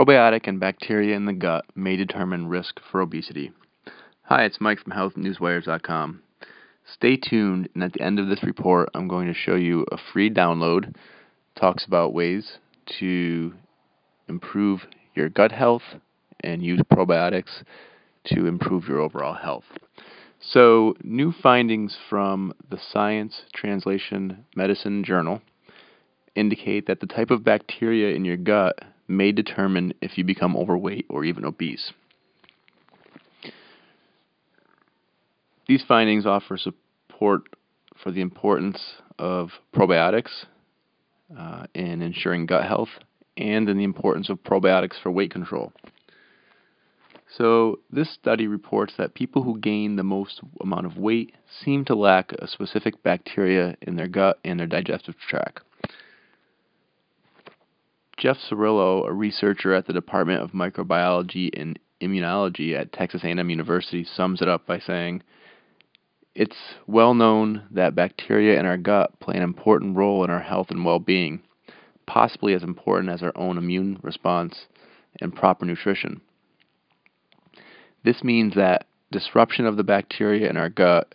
Probiotic and bacteria in the gut may determine risk for obesity. Hi, it's Mike from HealthNewsWires.com. Stay tuned, and at the end of this report, I'm going to show you a free download that talks about ways to improve your gut health and use probiotics to improve your overall health. So, new findings from the Science Translational Medicine journal indicate that the type of bacteria in your gut may determine if you become overweight or even obese. These findings offer support for the importance of probiotics in ensuring gut health and in the importance of probiotics for weight control. So this study reports that people who gain the most amount of weight seem to lack a specific bacteria in their gut and their digestive tract. Jeff Cirillo, a researcher at the Department of Microbiology and Immunology at Texas A&M University, sums it up by saying, "It's well known that bacteria in our gut play an important role in our health and well-being, possibly as important as our own immune response and proper nutrition. This means that disruption of the bacteria in our gut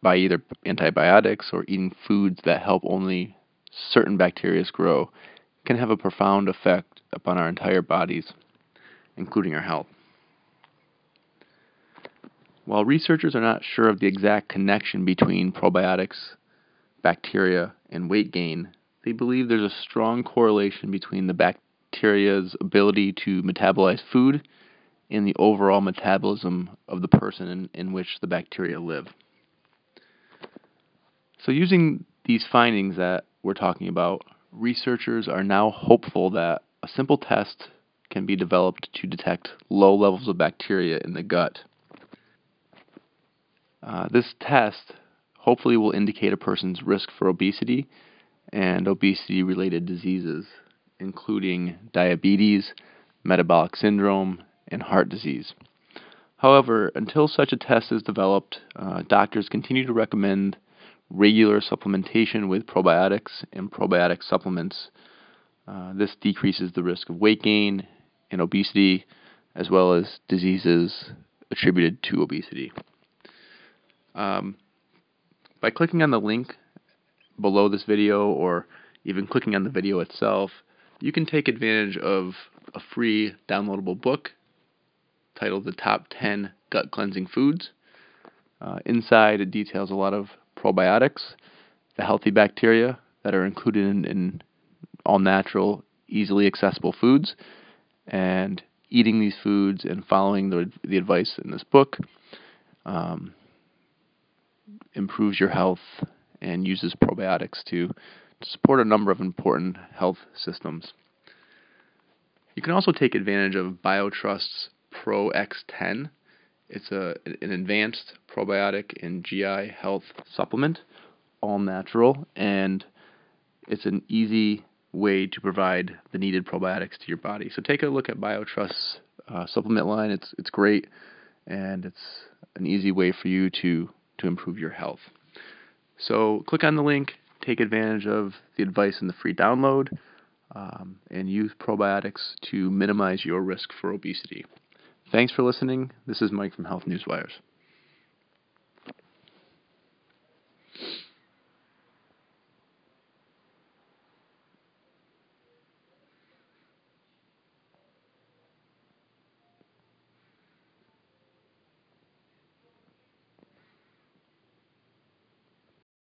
by either antibiotics or eating foods that help only certain bacteria grow can have a profound effect upon our entire bodies, including our health." While researchers are not sure of the exact connection between probiotics, bacteria, and weight gain, they believe there's a strong correlation between the bacteria's ability to metabolize food in the overall metabolism of the person in which the bacteria live. So using these findings that we're talking about, researchers are now hopeful that a simple test can be developed to detect low levels of bacteria in the gut. This test hopefully will indicate a person's risk for obesity and obesity-related diseases, including diabetes, metabolic syndrome, and heart disease. However, until such a test is developed, doctors continue to recommend regular supplementation with probiotics and probiotic supplements. This decreases the risk of weight gain and obesity, as well as diseases attributed to obesity. By clicking on the link below this video, or even clicking on the video itself, you can take advantage of a free downloadable book titled The Top 10 Gut Cleansing Foods. Inside, it details a lot of probiotics, the healthy bacteria that are included in all natural, easily accessible foods, and eating these foods and following the advice in this book improves your health and uses probiotics to support a number of important health systems. You can also take advantage of BioTrust's Pro X10. It's an advanced probiotic and GI health supplement, all natural, and it's an easy way to provide the needed probiotics to your body. So take a look at BioTrust's supplement line. It's great, and it's an easy way for you to improve your health. So click on the link, take advantage of the advice in the free download, and use probiotics to minimize your risk for obesity. Thanks for listening. This is Mike from Health Newswires.